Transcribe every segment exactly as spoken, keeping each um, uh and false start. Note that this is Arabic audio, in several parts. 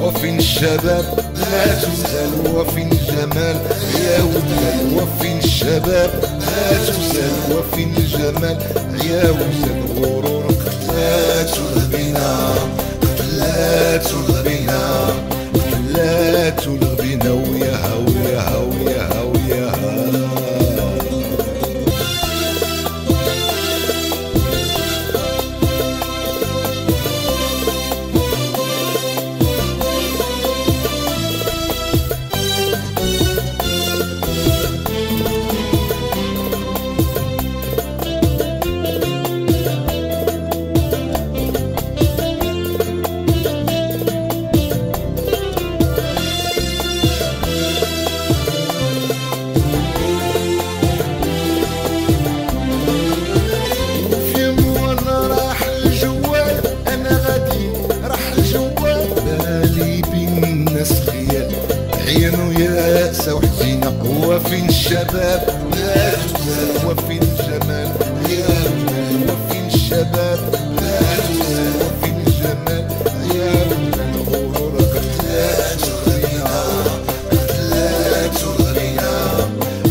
وفين الشباب لا تزال وفين الجمال يا ولاد وفين الشباب لا تزال وفين الجمال يا ولاد الغرور قتلاتو الغبينا قتلاتو الغبينا قتلاتو الغبينا وياها وياها وياها وياها وفين الشباب لا تزال وفين الجمال يا رجال وفين الشباب لا تزال وفين الجمال يا رجال الغرور قتلات الغنى قتلات الغنى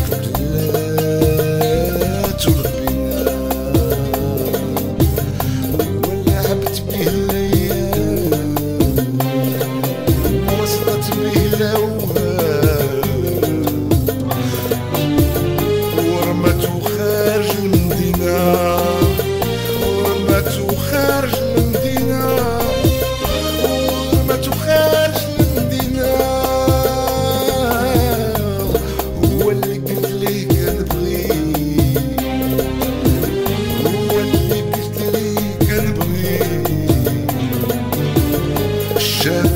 قتلات الغنى ولعبت به الليالي وصلت به الأوهام Shit.